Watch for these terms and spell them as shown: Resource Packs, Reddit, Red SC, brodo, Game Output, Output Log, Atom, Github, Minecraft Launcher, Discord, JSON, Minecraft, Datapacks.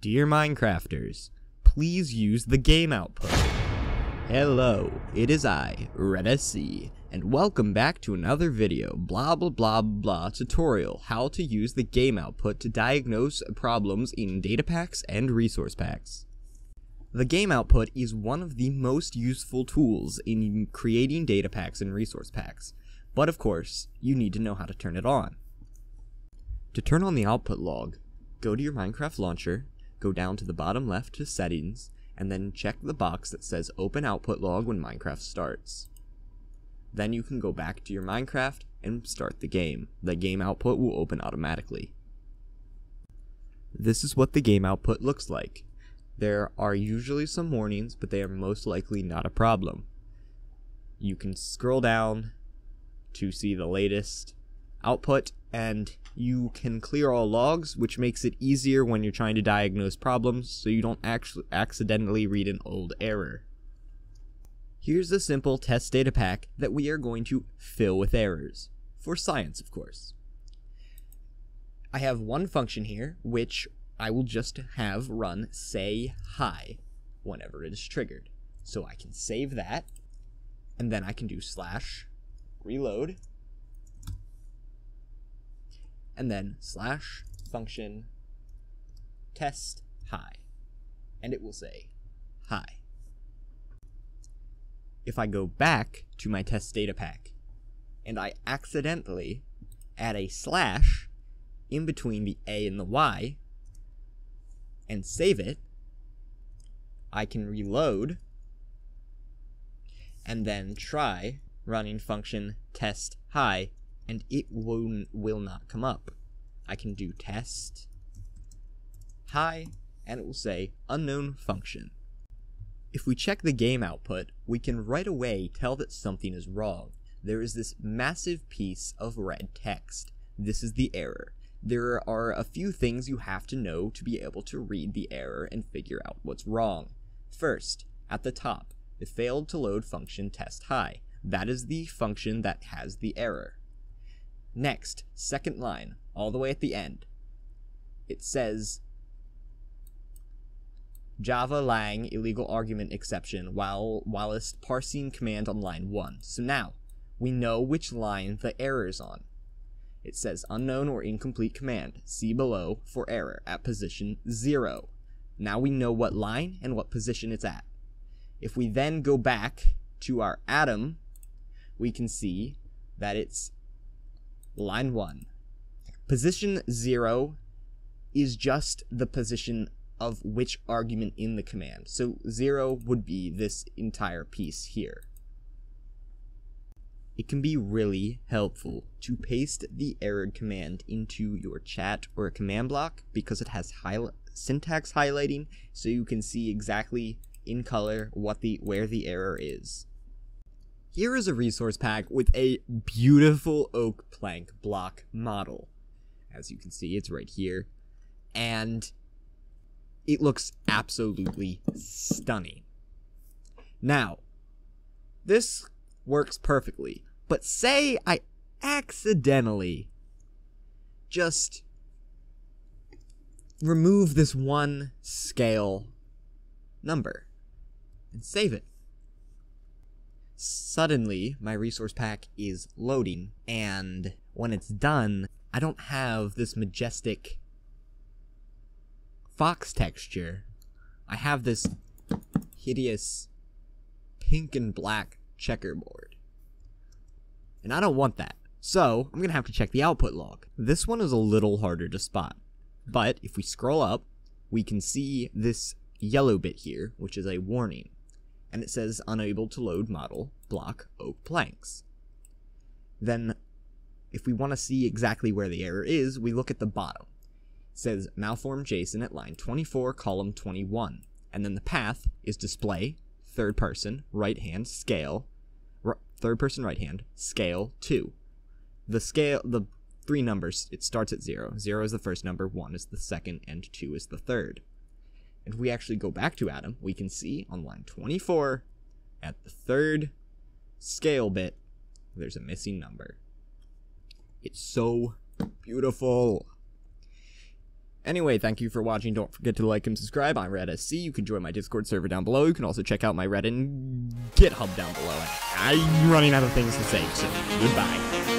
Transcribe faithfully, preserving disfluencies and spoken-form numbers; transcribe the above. Dear Minecrafters, please use the Game Output. Hello, it is I, Red S C, and welcome back to another video, blah blah blah blah tutorial, how to use the Game Output to diagnose problems in Datapacks and Resource Packs. The Game Output is one of the most useful tools in creating Datapacks and Resource Packs, but of course, you need to know how to turn it on. To turn on the Output Log, go to your Minecraft Launcher, go down to the bottom left to Settings, and then check the box that says Open Output Log when Minecraft starts. Then you can go back to your Minecraft and start the game. The game output will open automatically. This is what the game output looks like. There are usually some warnings, but they are most likely not a problem. You can scroll down to see the latest output, and you can clear all logs, which makes it easier when you're trying to diagnose problems so you don't actually accidentally read an old error. Here's a simple test data pack that we are going to fill with errors, for science of course. I have one function here which I will just have run say hi whenever it is triggered. So I can save that, and then I can do slash reload, and then slash function test hi, and it will say hi. If I go back to my test data pack and I accidentally add a slash in between the A and the Y and save it, I can reload and then try running function test hi, and it will, will not come up. I can do test hi, and it will say unknown function. If we check the game output, we can right away tell that something is wrong. There is this massive piece of red text. This is the error. There are a few things you have to know to be able to read the error and figure out what's wrong. First, at the top, the failed to load function test hi. That is the function that has the error. Next, second line, all the way at the end, it says Java dot lang dot illegal argument exception while whilst parsing command on line one. So now, we know which line the error is on. It says unknown or incomplete command, see below for error at position zero. Now we know what line and what position it's at. If we then go back to our Atom, we can see that it's line one. Position zero is just the position of which argument in the command. So zero would be this entire piece here. It can be really helpful to paste the errored command into your chat or a command block because it has highlight syntax highlighting, so you can see exactly in color what the where the error is. Here is a resource pack with a beautiful oak plank block model. As you can see, it's right here, and it looks absolutely stunning. Now, this works perfectly, but say I accidentally just remove this one scale number and save it. Suddenly, my resource pack is loading, and when it's done, I don't have this majestic fox texture. I have this hideous pink and black checkerboard, and I don't want that, so I'm gonna have to check the output log. This one is a little harder to spot, but if we scroll up, we can see this yellow bit here, which is a warning. And it says unable to load model block oak planks. Then if we want to see exactly where the error is, we look at the bottom. It says malform JSON at line twenty-four, column twenty-one, and then the path is display third person right hand scale third person right hand scale two. The scale, the three numbers, it starts at zero. Zero is the first number, one is the second, and two is the third. If we actually go back to Atom, we can see on line twenty-four, at the third scale bit, there's a missing number. It's so beautiful. Anyway, thank you for watching. Don't forget to like and subscribe. I'm Red S C. You can join my Discord server down below. You can also check out my Reddit and Github down below. I'm running out of things to say, so goodbye.